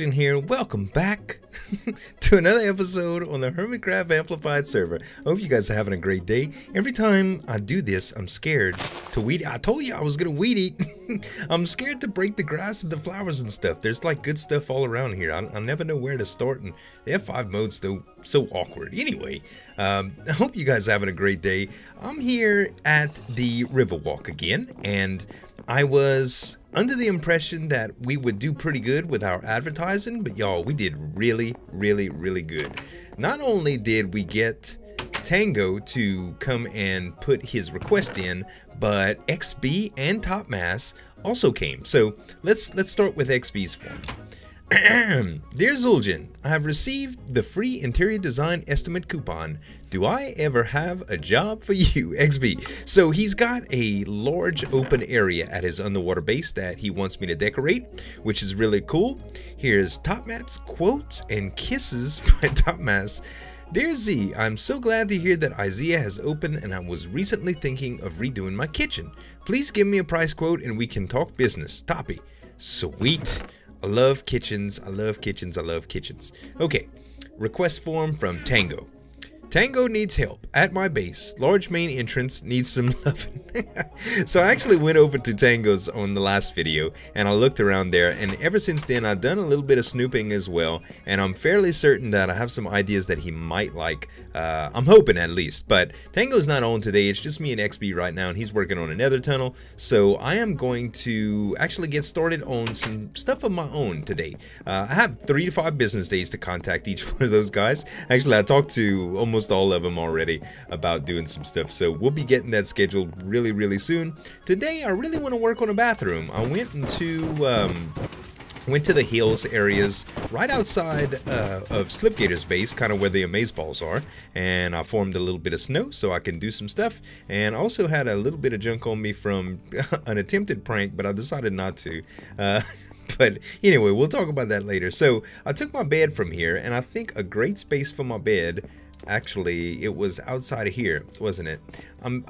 Zueljin here. Welcome back to another episode on the Hermitcraft Amplified server. I hope you guys are having a great day. Every time I do this, I'm scared to weed. I told you I was gonna weed eat. I'm scared to break the grass and the flowers and stuff. There's like good stuff all around here. I never know where to start, and the F5 mode's though so awkward. Anyway, I hope you guys are having a great day. I'm here at the Riverwalk again, and I was under the impression that we would do pretty good with our advertising, but y'all, we did really good. Not only did we get Tango to come and put his request in, but XB and Topmass also came. So let's start with XB's form. Dear Zueljin, I have received the free interior design estimate coupon. Do I ever have a job for you, XB? So he's got a large open area at his underwater base that he wants me to decorate, which is really cool. Here's Topmass quotes and kisses by Topmass. Dear Z, I'm so glad to hear that Isaiah has opened, and I was recently thinking of redoing my kitchen. Please give me a price quote and we can talk business. Toppy. Sweet. I love kitchens, I love kitchens, I love kitchens. Okay, request form from Tango. Tango needs help at my base. Large main entrance needs some loving. So I actually went over to Tango's on the last video and I looked around there, and ever since then I've done a little bit of snooping as well, and I'm fairly certain that I have some ideas that he might like. I'm hoping at least, but Tango's not on today. It's just me and XB right now, and he's working on another tunnel. So I am going to actually get started on some stuff of my own today. I have 3 to 5 business days to contact each one of those guys. Actually, I talked to almost all of them already about doing some stuff, so we'll be getting that scheduled really soon. Today I really want to work on a bathroom. I went into went to the hills areas right outside of Slipgator's base, kind of where the Amazeballs are, and I formed a little bit of snow so I can do some stuff. And I also had a little bit of junk on me from an attempted prank, but I decided not to. But anyway, we'll talk about that later. So I took my bed from here, and I think a great space for my bed, actually it was outside of here, wasn't it?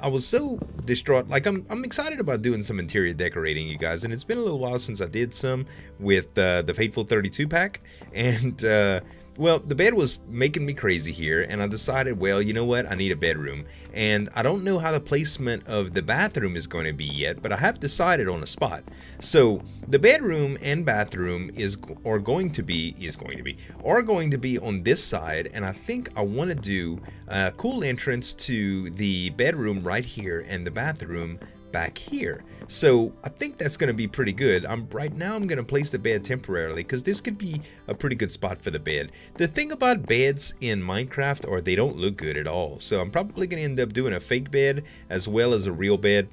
I was so distraught. Like I'm excited about doing some interior decorating, you guys, and it's been a little while since I did some with the faithful 32 pack, and well, the bed was making me crazy here, and I decided, well, you know what, I need a bedroom. And I don't know how the placement of the bathroom is going to be yet, but I have decided on a spot. So the bedroom and bathroom are going to be on this side, and I think I want to do a cool entrance to the bedroom right here and the bathroom back here. So I think that's going to be pretty good. Right now I'm going to place the bed temporarily, because this could be a pretty good spot for the bed. The thing about beds in Minecraft are they don't look good at all, so I'm probably going to end up doing a fake bed as well as a real bed,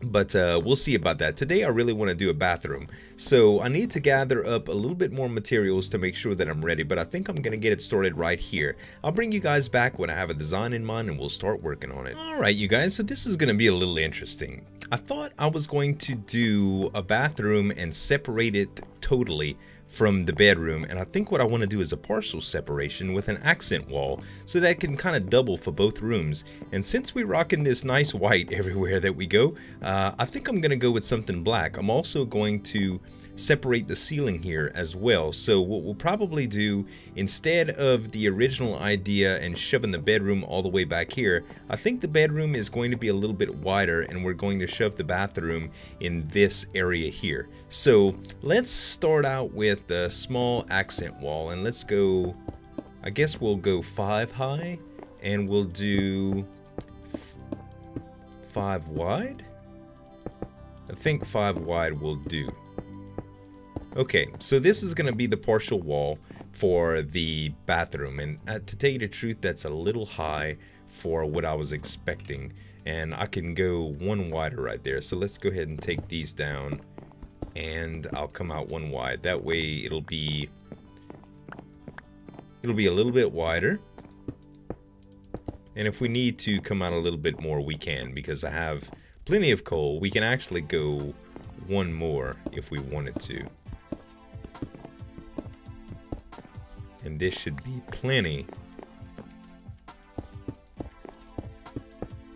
but we'll see about that. Today I really want to do a bathroom, so I need to gather up a little bit more materials to make sure that I'm ready, but I think I'm going to get it started right here. I'll bring you guys back when I have a design in mind, and we'll start working on it. Alright you guys, so this is going to be a little interesting. I thought I was going to do a bathroom and separate it totally from the bedroom, and I think what I want to do is a partial separation with an accent wall so that can kind of double for both rooms. And since we're rocking this nice white everywhere that we go, I think I'm gonna go with something black. I'm also going to separate the ceiling here as well. So what we'll probably do, instead of the original idea and shoving the bedroom all the way back here, I think the bedroom is going to be a little bit wider, and we're going to shove the bathroom in this area here. So let's start out with a small accent wall, and let's go, I guess we'll go 5 high, and we'll do 5 wide. I think 5 wide will do. Okay, so this is going to be the partial wall for the bathroom, and to tell you the truth, that's a little high for what I was expecting, and I can go 1 wider right there. So let's go ahead and take these down, and I'll come out 1 wide. That way it'll be a little bit wider, and if we need to come out a little bit more, we can, because I have plenty of coal. We can actually go 1 more if we wanted to. And this should be plenty.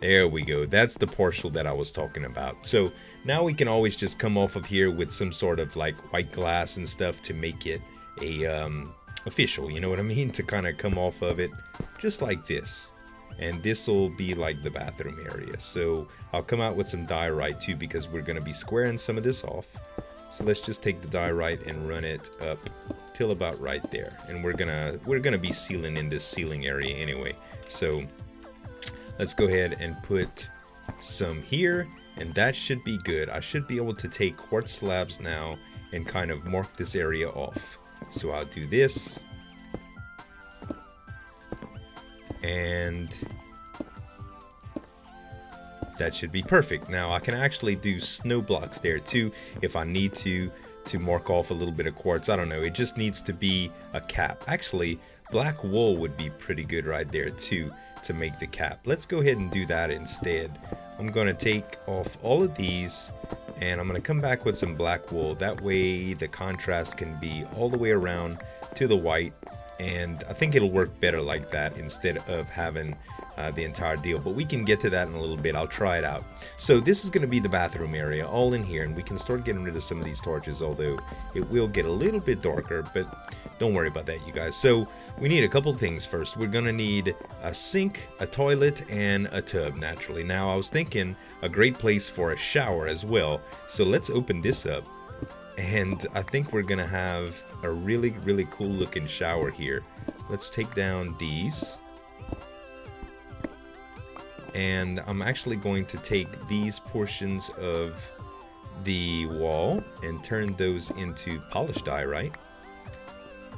There we go. That's the partial that I was talking about. So now we can always just come off of here with some sort of like white glass and stuff to make it a official, you know what I mean, to kind of come off of it just like this. And this will be like the bathroom area. So I'll come out with some diorite too, because we're going to be squaring some of this off. So let's just take the diorite and run it up till about right there. And we're gonna be sealing in this ceiling area anyway. So let's go ahead and put some here, and that should be good. I should be able to take quartz slabs now and kind of mark this area off. So I'll do this. And that should be perfect. Now I can actually do snow blocks there too if I need to mark off a little bit of quartz. I don't know, it just needs to be a cap. Actually, black wool would be pretty good right there too to make the cap. Let's go ahead and do that instead. I'm gonna take off all of these and I'm gonna come back with some black wool. That way the contrast can be all the way around to the white. And I think it'll work better like that instead of having the entire deal. But we can get to that in a little bit. I'll try it out. So this is going to be the bathroom area all in here. And we can start getting rid of some of these torches, although it will get a little bit darker. But don't worry about that, you guys. So we need a couple things first. We're going to need a sink, a toilet, and a tub, naturally. Now, I was thinking a great place for a shower as well. So let's open this up. And I think we're gonna have a really cool looking shower here. Let's take down these, and I'm actually going to take these portions of the wall and turn those into polished diorite.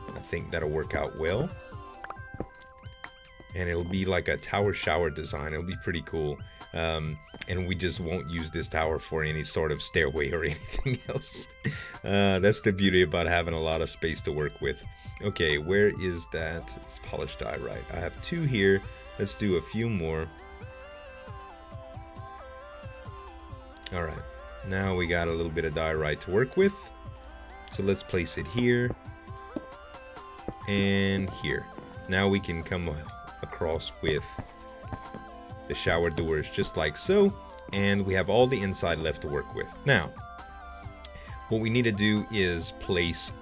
I think that'll work out well, and it'll be like a tower shower design. It'll be pretty cool. And we just won't use this tower for any sort of stairway or anything else. That's the beauty about having a lot of space to work with. Okay, where is that? It's polished diorite. I have two here. Let's do a few more. All right, now we got a little bit of diorite to work with. So let's place it here and here. Now we can come across with the shower doors just like so, and we have all the inside left to work with. Now what we need to do is place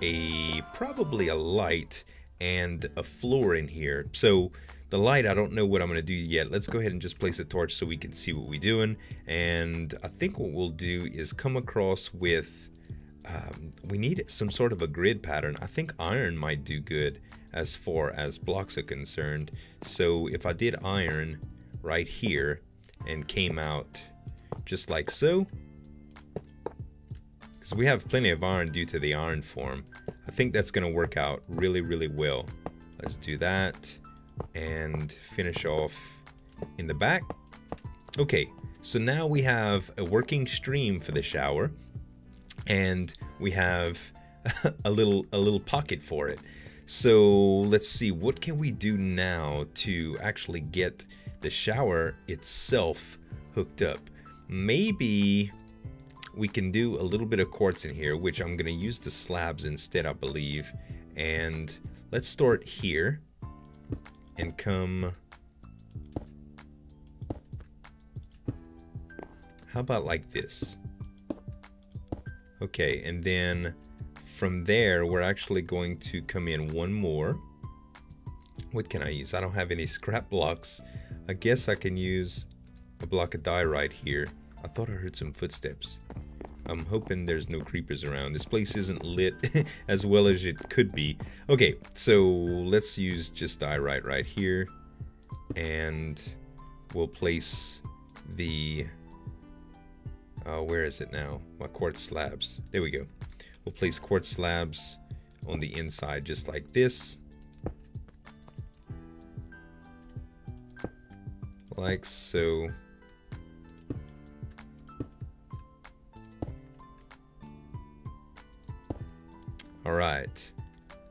probably a light and a floor in here. So the light, I don't know what I'm gonna do yet. Let's go ahead and just place a torch so we can see what we're doing. And I think what we'll do is come across with we need some sort of a grid pattern. I think iron might do good as far as blocks are concerned. So if I did iron right here and came out just like so, because we have plenty of iron due to the iron form, I think that's going to work out really well. Let's do that and finish off in the back. Okay, so now we have a working stream for the shower, and we have a little pocket for it. So let's see, what can we do now to actually get the shower itself hooked up? Maybe we can do a little bit of quartz in here, which I'm gonna use the slabs instead, I believe. And let's start here and come, how about like this? Okay, and then from there we're actually going to come in one more. What can I use? I don't have any scrap blocks. I guess I can use a block of diorite here. I thought I heard some footsteps. I'm hoping there's no creepers around. This place isn't lit as well as it could be. Okay, so let's use just diorite right here, and we'll place the where is it now? My quartz slabs. There we go. We'll place quartz slabs on the inside just like this. Like so. All right,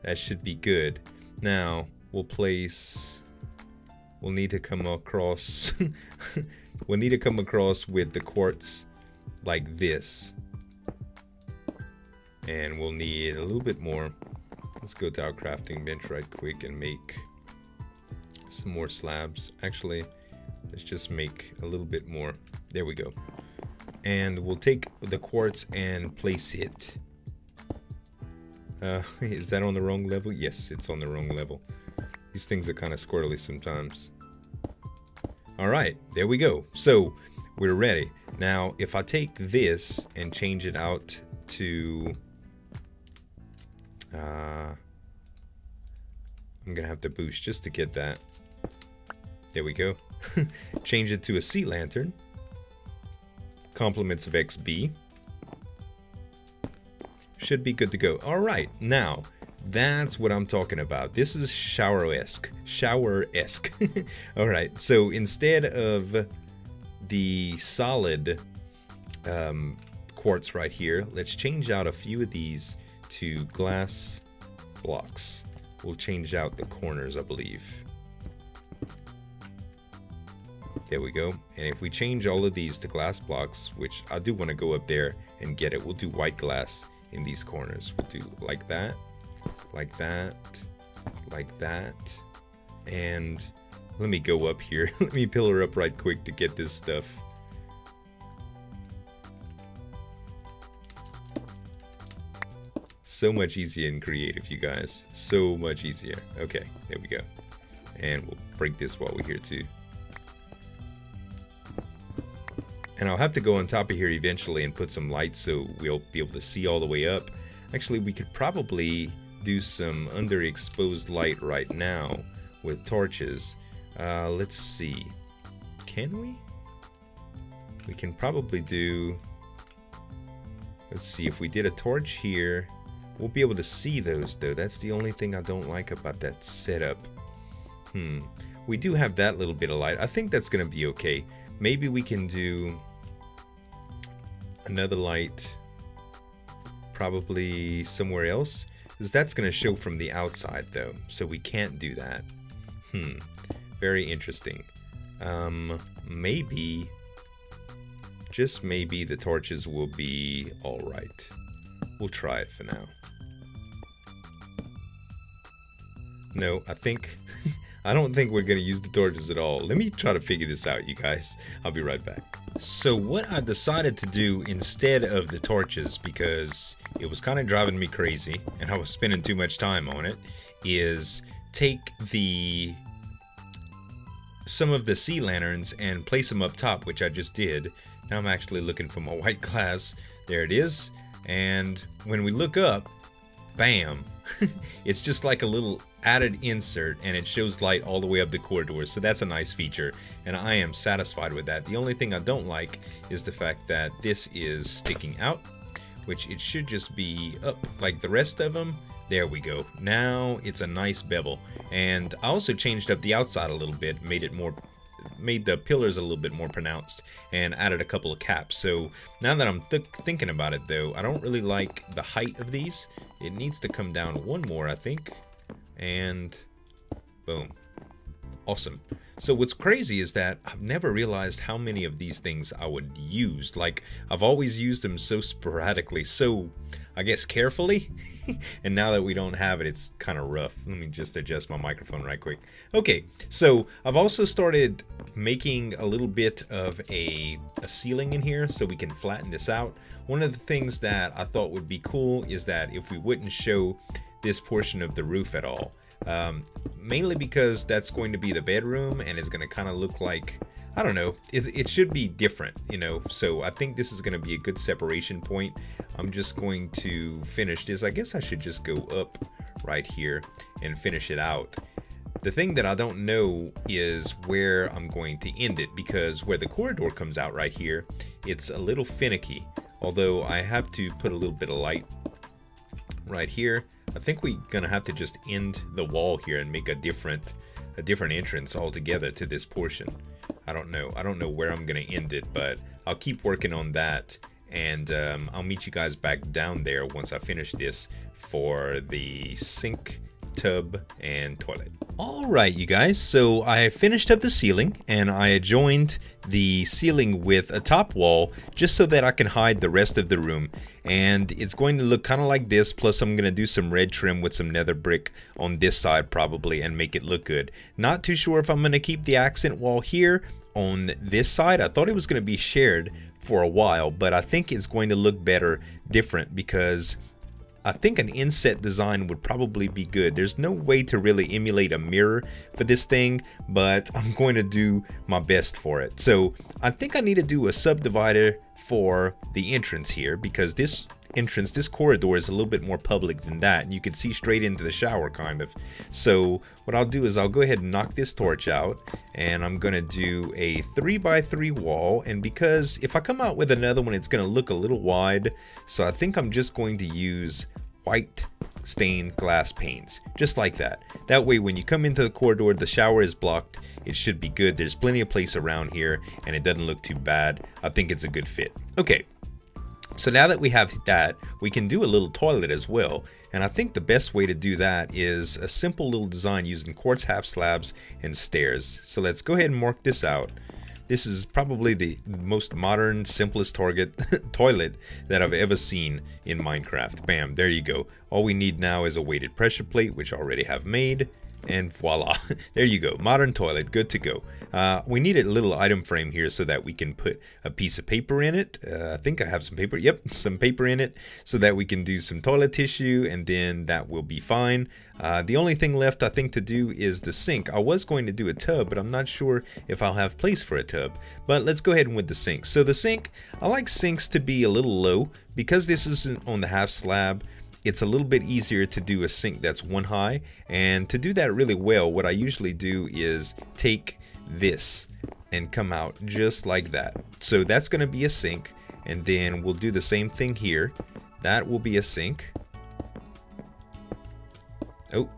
that should be good. Now we'll need to come across we'll need to come across with the quartz like this, and we'll need a little bit more. Let's go to our crafting bench right quick and make some more slabs. Actually, let's just make a little bit more. There we go. And we'll take the quartz and place it Is that on the wrong level? Yes, it's on the wrong level. These things are kind of squirrely sometimes. Alright, there we go. So, we're ready. Now, if I take this and change it out to... I'm going to have to boost just to get that. There we go. Change it to a sea lantern. Compliments of XB. Should be good to go. Alright, now, that's what I'm talking about. This is shower-esque. Shower-esque. Alright, so instead of the solid quartz right here, let's change out a few of these to glass blocks. We'll change out the corners, I believe. There we go. And if we change all of these to glass blocks, which I do want to go up there and get it, we'll do white glass in these corners. We'll do like that, like that, like that. And let me go up here. Let me pillar up right quick to get this stuff. So much easier and creative, you guys. So much easier. Okay, there we go. And we'll break this while we're here too. And I'll have to go on top of here eventually and put some lights so we'll be able to see all the way up. Actually, we could probably do some underexposed light right now with torches. Let's see. Can we? We can probably do... Let's see, if we did a torch here, we'll be able to see those though. That's the only thing I don't like about that setup. We do have that little bit of light. I think that's going to be okay. Maybe we can do another light probably somewhere else, because that's going to show from the outside though, so we can't do that. Very interesting. Maybe, just maybe, the torches will be all right. We'll try it for now. No, I think... I don't think we're going to use the torches at all. Let me try to figure this out, you guys. I'll be right back. So what I decided to do instead of the torches, because it was kind of driving me crazy and I was spending too much time on it, is take the... some of the sea lanterns and place them up top, which I just did. Now I'm actually looking for my white glass. There it is. And when we look up, bam, it's just like a little added insert, and it shows light all the way up the corridor. So that's a nice feature, and I am satisfied with that. The only thing I don't like is the fact that this is sticking out, which it should just be up like the rest of them. There we go. Now it's a nice bevel. And I also changed up the outside a little bit, made the pillars a little bit more pronounced, and added a couple of caps. So now that I'm thinking about it though, I don't really like the height of these. It needs to come down one more, I think. And boom. Awesome. So what's crazy is that I've never realized how many of these things I would use. Like, I've always used them so sporadically, so I guess carefully. And now that we don't have it, it's kind of rough. Let me just adjust my microphone right quick. Okay, so I've also started making a little bit of a ceiling in here so we can flatten this out. One of the things that I thought would be cool is that if we wouldn't show this portion of the roof at all. Mainly because that's going to be the bedroom, and it's going to kind of look like, I don't know, it should be different, you know. So I think this is going to be a good separation point. I'm just going to finish this. I guess I should just go up right here and finish it out. The thing that I don't know is where I'm going to end it, because where the corridor comes out right here, it's a little finicky, although I have to put a little bit of light right here. I think we're gonna have to just end the wall here and make a different entrance altogether to this portion. I don't know where I'm gonna end it, but I'll keep working on that, and I'll meet you guys back down there once I finish this for the sink, tub, and toilet. Alright, you guys, so I finished up the ceiling, and I adjoined the ceiling with a top wall just so that I can hide the rest of the room. And it's going to look kind of like this, plus I'm going to do some red trim with some nether brick on this side probably and make it look good. Not too sure if I'm going to keep the accent wall here on this side. I thought it was going to be shared for a while, but I think it's going to look better different, because I think an inset design would probably be good. There's no way to really emulate a mirror for this thing, but I'm going to do my best for it. So I think I need to do a subdivider for the entrance here, because this entrance, this corridor is a little bit more public than that, and you can see straight into the shower kind of. So what I'll do is I'll go ahead and knock this torch out, and I'm gonna do a 3x3 wall, and because if I come out with another one, it's gonna look a little wide, so I think I'm just going to use white stained glass panes, just like that. That way when you come into the corridor, the shower is blocked. It should be good. There's plenty of place around here and it doesn't look too bad. I think it's a good fit. Okay, so now that we have that, we can do a little toilet as well. And I think the best way to do that is a simple little design using quartz half slabs and stairs. So let's go ahead and mark this out. This is probably the most modern, simplest toilet that I've ever seen in Minecraft. Bam, there you go. All we need now is a weighted pressure plate, which I already have made. And voila, there you go, modern toilet, good to go. We need a little item frame here so that we can put a piece of paper in it. I think I have some paper, yep, some paper in it, so that we can do some toilet tissue, and then that will be fine. The only thing left I think to do is the sink. I was going to do a tub, but I'm not sure if I'll have place for a tub, but let's go ahead and with the sink. So the sink, I like sinks to be a little low, because this isn't on the half slab. It's a little bit easier to do a sink that's one high, and to do that really well, what I usually do is take this and come out just like that. So that's going to be a sink, and then we'll do the same thing here. That will be a sink. Oh,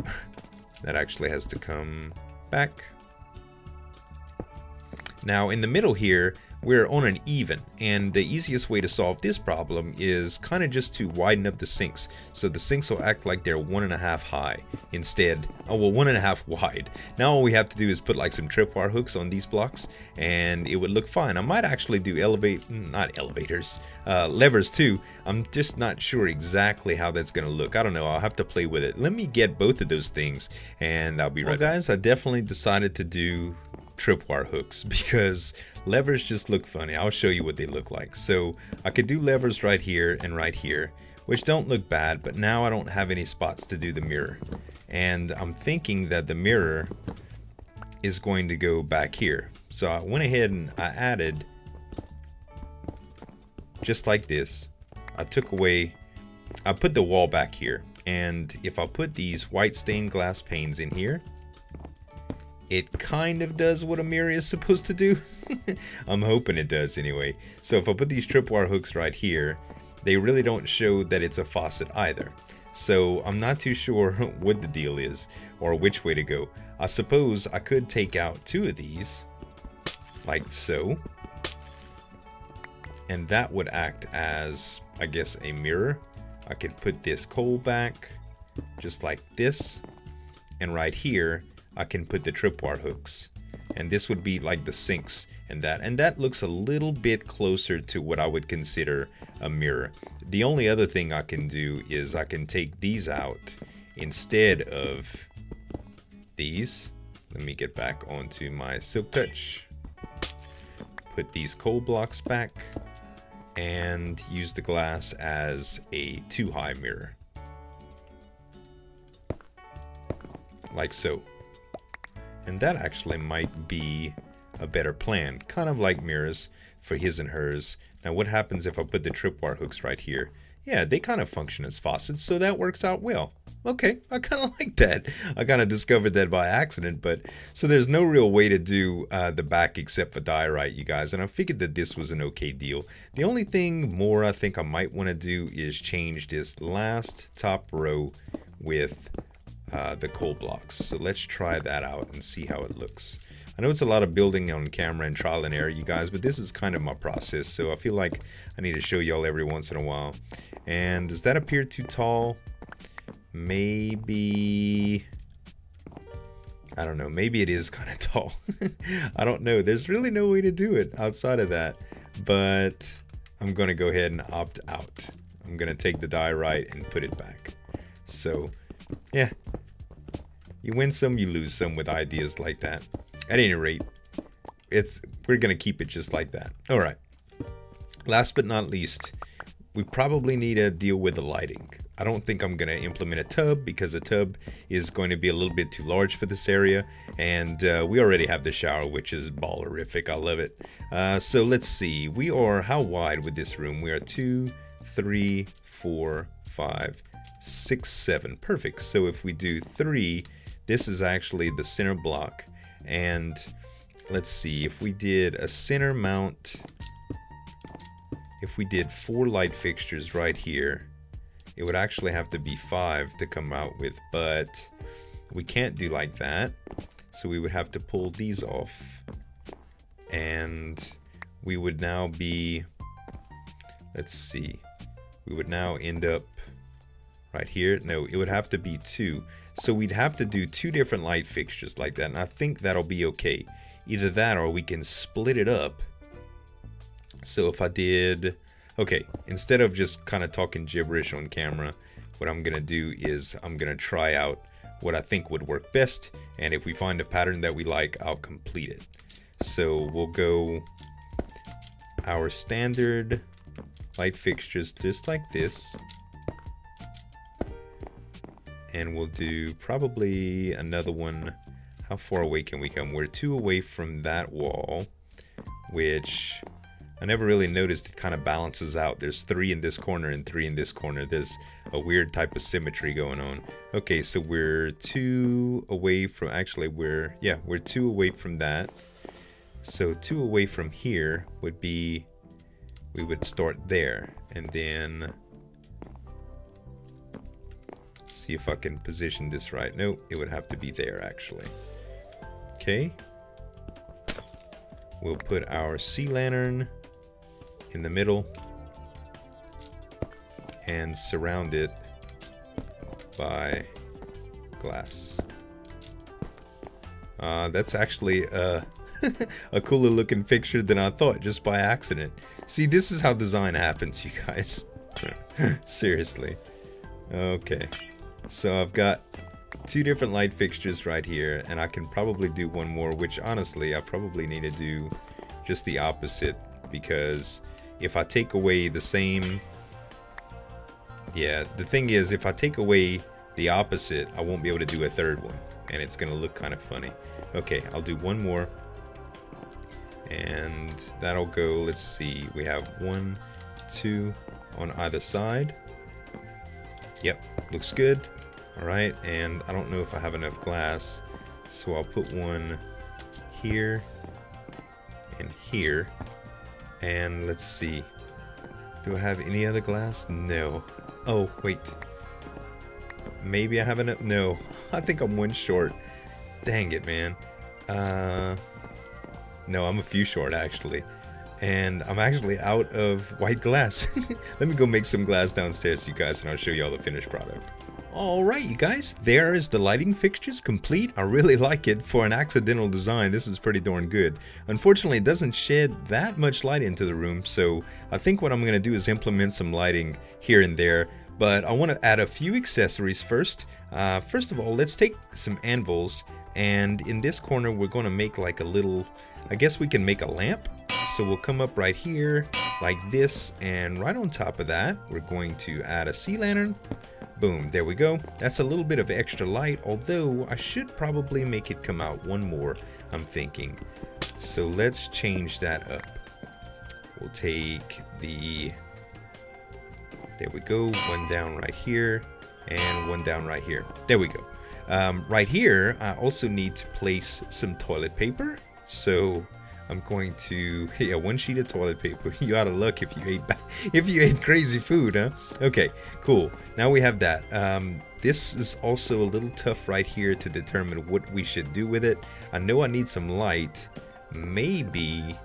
that actually has to come back. Now in the middle here, we're on an even, and the easiest way to solve this problem is kind of just to widen up the sinks. So the sinks will act like they're 1.5 high instead, oh well, 1.5 wide. Now all we have to do is put like some tripwire hooks on these blocks and it would look fine. I might actually do levers too. I'm just not sure exactly how that's gonna look. I don't know, I'll have to play with it. Let me get both of those things and I'll be right back. Guys, I definitely decided to do tripwire hooks because levers just look funny. I'll show you what they look like. So I could do levers right here and right here, which don't look bad, but now I don't have any spots to do the mirror. And I'm thinking that the mirror is going to go back here. So I went ahead and I added just like this. I put the wall back here. And if I put these white stained glass panes in here, it kind of does what a mirror is supposed to do. I'm hoping it does anyway. So if I put these tripwire hooks right here, they really don't show that it's a faucet either. So I'm not too sure what the deal is or which way to go. I suppose I could take out two of these, like so. And that would act as, I guess, a mirror. I could put this coal back, just like this. And right here, I can put the tripwire hooks, and this would be like the sinks and that looks a little bit closer to what I would consider a mirror. The only other thing I can do is I can take these out instead of these. Let me get back onto my silk touch, put these coal blocks back, and use the glass as a 2-high mirror, like so. And that actually might be a better plan, kind of like mirrors for his and hers. Now what happens if I put the tripwire hooks right here? Yeah, they kind of function as faucets, so that works out well. Okay, I kind of like that. I kind of discovered that by accident, but so there's no real way to do the back except for diorite, you guys, and I figured that this was an okay deal. The only thing more I think I might want to do is change this last top row with the coal blocks. So let's try that out and see how it looks. I know it's a lot of building on camera and trial and error, you guys, but this is kind of my process, so I feel like I need to show y'all every once in a while. And does that appear too tall? Maybe, I don't know, maybe it is kind of tall. I don't know, there's really no way to do it outside of that, but I'm gonna go ahead and opt out. I'm gonna take the diorite and put it back. So yeah, you win some, you lose some with ideas like that. At any rate, we're gonna keep it just like that. All right, last but not least, we probably need to deal with the lighting. I don't think I'm gonna implement a tub because a tub is going to be a little bit too large for this area, and we already have the shower, which is ballerific. I love it. So let's see, we are, how wide with this room? We are 2, 3, 4, 5, 6, 7. Perfect. So if we do 3, this is actually the center block, and let's see, if we did a center mount, if we did 4 light fixtures right here, it would actually have to be 5 to come out with, but we can't do like that. So we would have to pull these off, and we would now be, let's see, we would now end up right here. No, it would have to be 2. So we'd have to do 2 different light fixtures like that, and I think that'll be okay. Either that or we can split it up. So if I did, okay, instead of just kind of talking gibberish on camera, what I'm gonna do is I'm gonna try out what I think would work best, and if we find a pattern that we like, I'll complete it. So we'll go our standard light fixtures just like this, and we'll do probably another one. How far away can we come? We're 2 away from that wall, which I never really noticed. It kind of balances out. There's 3 in this corner and 3 in this corner. There's a weird type of symmetry going on. Okay, so we're 2 away from, actually we're, yeah, we're 2 away from that. So 2 away from here would be, we would start there, and then see if I can position this right. No, it would have to be there actually. Okay, we'll put our sea lantern in the middle and surround it by glass. That's actually a cooler looking fixture than I thought, just by accident. See, this is how design happens, you guys. Seriously. Okay, so I've got 2 different light fixtures right here, and I can probably do one more, which honestly I probably need to do just the opposite, because if I take away the same, yeah, the thing is, if I take away the opposite, I won't be able to do a 3rd one, and it's gonna look kind of funny. Okay, I'll do one more, and that'll go, let's see, we have 1, 2 on either side. Yep, looks good. All right, and I don't know if I have enough glass, so I'll put one here and here, and let's see, do I have any other glass? No. Oh wait, maybe I have enough. No, I think I'm 1 short. Dang it, man. No, I'm a few short actually, and I'm actually out of white glass. Let me go make some glass downstairs, you guys, and I'll show you all the finished product. Alright, you guys, there is the lighting fixtures complete. I really like it. For an accidental design, this is pretty darn good. Unfortunately, it doesn't shed that much light into the room, so I think what I'm going to do is implement some lighting here and there. But I want to add a few accessories first. First of all, let's take some anvils, and in this corner we're going to make like a little, I guess we can make a lamp. So we'll come up right here like this, and right on top of that we're going to add a sea lantern. Boom, there we go. That's a little bit of extra light, although I should probably make it come out 1 more, I'm thinking. So let's change that up. We'll take the, there we go, 1 down right here and 1 down right here. There we go. Right here I also need to place some toilet paper, so I'm going to, yeah, 1 sheet of toilet paper. You out of luck if you ate crazy food, huh? Okay, cool. Now we have that. This is also a little tough right here to determine what we should do with it. I know I need some light. Maybe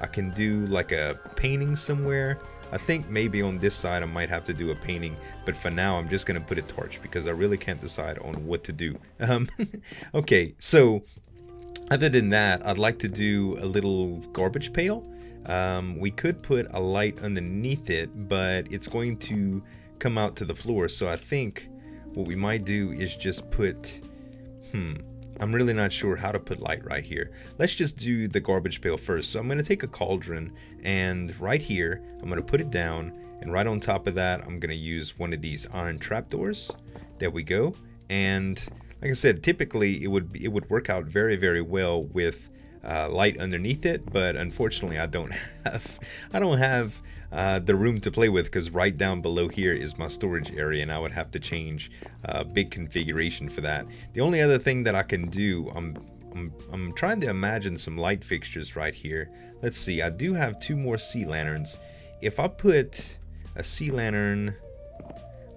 I can do like a painting somewhere. I think maybe on this side I might have to do a painting, but for now I'm just gonna put a torch because I really can't decide on what to do. Okay, so other than that, I'd like to do a little garbage pail. We could put a light underneath it, but it's going to come out to the floor. So I think what we might do is just put, I'm really not sure how to put light right here. Let's just do the garbage pail first. So I'm gonna take a cauldron, and right here, I'm gonna put it down, And right on top of that, I'm gonna use one of these iron trapdoors. There we go. And like I said, typically it would work out very, very well with light underneath it, but unfortunately I don't have the room to play with, because right down below here is my storage area, and I would have to change a big configuration for that. The only other thing that I can do, I'm trying to imagine some light fixtures right here. Let's see, I do have 2 more sea lanterns. If I put a sea lantern,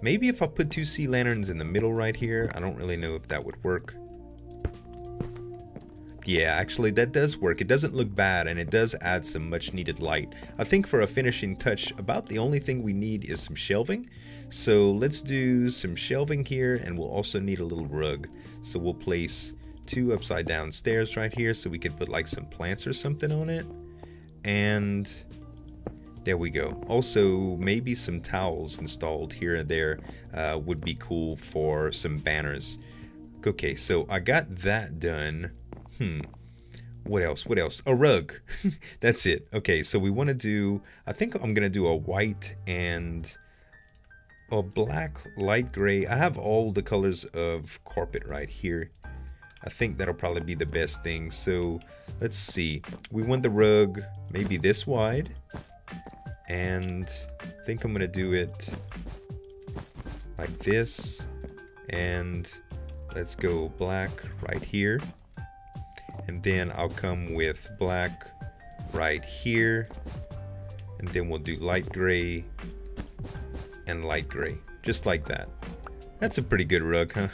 maybe if I put 2 sea lanterns in the middle right here, I don't really know if that would work. Yeah, actually that does work. It doesn't look bad, and it does add some much needed light. I think for a finishing touch, about the only thing we need is some shelving. So let's do some shelving here, and we'll also need a little rug. So we'll place 2 upside down stairs right here so we could put like some plants or something on it. And there we go. Also, maybe some towels installed here and there would be cool for some banners. Okay, so I got that done. What else? A rug. That's it. Okay, so we want to do, I think I'm going to do a white and a black, light gray. I have all the colors of carpet right here. I think that'll probably be the best thing. So let's see. We want the rug maybe this wide. And I think I'm going to do it like this. And let's go black right here. And then I'll come with black right here. And then we'll do light gray and light gray. Just like that. That's a pretty good rug, huh?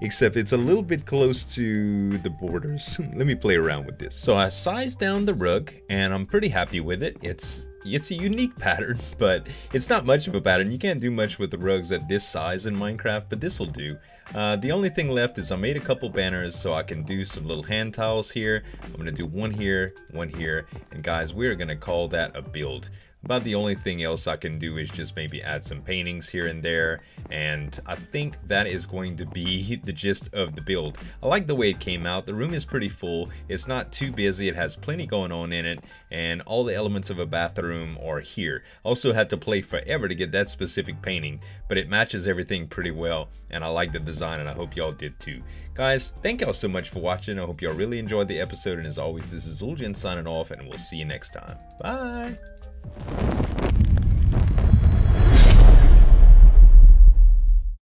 Except it's a little bit close to the borders. Let me play around with this. So I sized down the rug, and I'm pretty happy with it. It's a unique pattern, but it's not much of a pattern. You can't do much with the rugs at this size in Minecraft, but this will do. The only thing left is I made a couple banners, so I can do some little hand towels here. I'm going to do one here, and guys, we're going to call that a build. About the only thing else I can do is just maybe add some paintings here and there, and I think that is going to be the gist of the build. I like the way it came out. The room is pretty full. It's not too busy. It has plenty going on in it, and all the elements of a bathroom are here. Also had to play forever to get that specific painting, but it matches everything pretty well, and I like the design, and I hope y'all did too. Guys, thank y'all so much for watching. I hope y'all really enjoyed the episode, and as always, this is Zueljin signing off, and we'll see you next time. Bye!